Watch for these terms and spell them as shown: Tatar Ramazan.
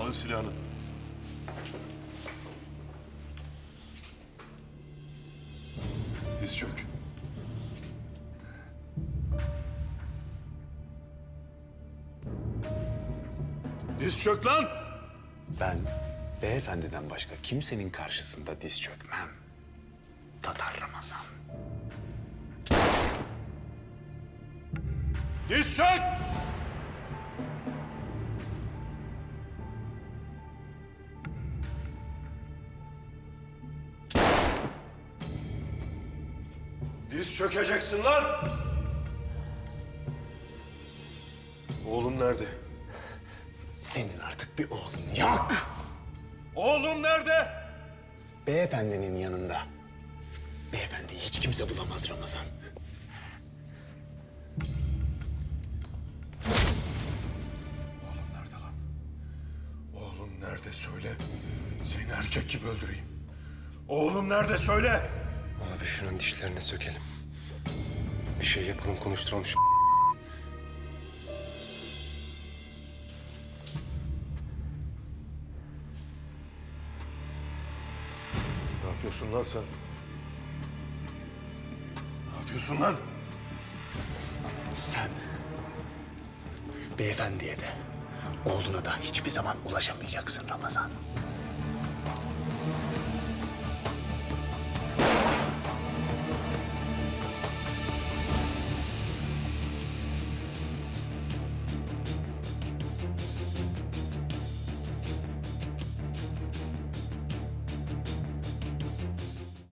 Alın silahını. Diz çök. Diz çök lan! Ben beyefendiden başka kimsenin karşısında diz çökmem. Tatar Ramazan. Diz çök! Diz çökeceksin lan! Oğlum nerede? Senin artık bir oğlun yok! Oğlum nerede? Beyefendinin yanında. Beyefendiyi hiç kimse bulamaz Ramazan. Oğlum nerede lan? Oğlum nerede söyle. Seni erkek gibi öldüreyim. Oğlum nerede söyle. Abi şunun dişlerini sökelim. Bir şey yapalım, konuşturalım şu... Ne yapıyorsun lan sen? Ne yapıyorsun lan? Sen... beyefendiye de, oğluna da hiçbir zaman ulaşamayacaksın Ramazan.